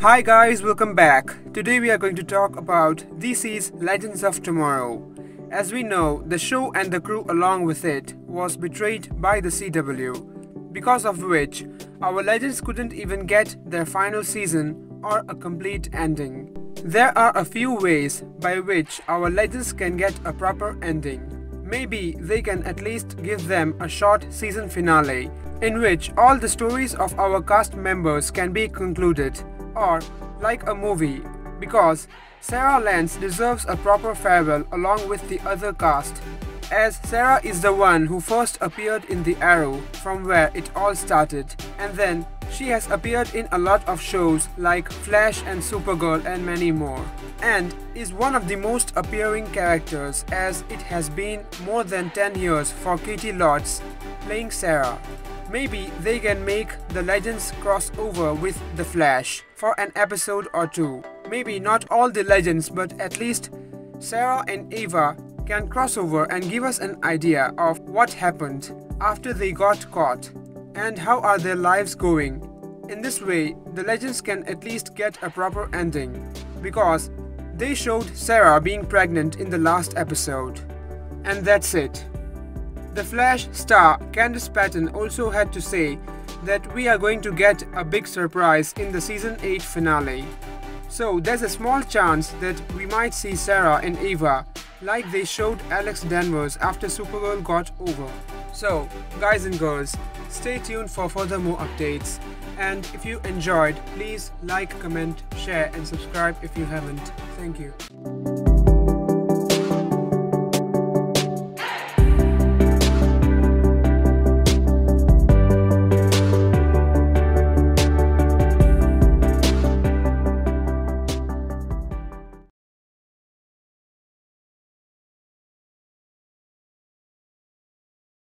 Hi guys, welcome back. Today we are going to talk about DC's Legends of Tomorrow. As we know, the show and the crew along with it was betrayed by the CW, because of which our legends couldn't even get their final season or a complete ending. There are a few ways by which our legends can get a proper ending. Maybe they can at least give them a short season finale in which all the stories of our cast members can be concluded, or like a movie, because Sara Lance deserves a proper farewell along with the other cast, as Sara is the one who first appeared in The Arrow, from where it all started, and then she has appeared in a lot of shows like Flash and Supergirl and many more, and is one of the most appearing characters, as it has been more than 10 years for Caity Lotz playing Sara. Maybe they can make the legends cross over with the Flash for an episode or two. Maybe not all the legends, but at least Sara and Ava can cross over and give us an idea of what happened after they got caught and how are their lives going. In this way, the legends can at least get a proper ending, because they showed Sara being pregnant in the last episode. And that's it. The Flash star Candace Patton also had to say that we are going to get a big surprise in the season 8 finale. So there's a small chance that we might see Sara and Ava like they showed Alex Danvers after Supergirl got over. So guys and girls, stay tuned for further more updates, and if you enjoyed, please like, comment, share and subscribe if you haven't. Thank you.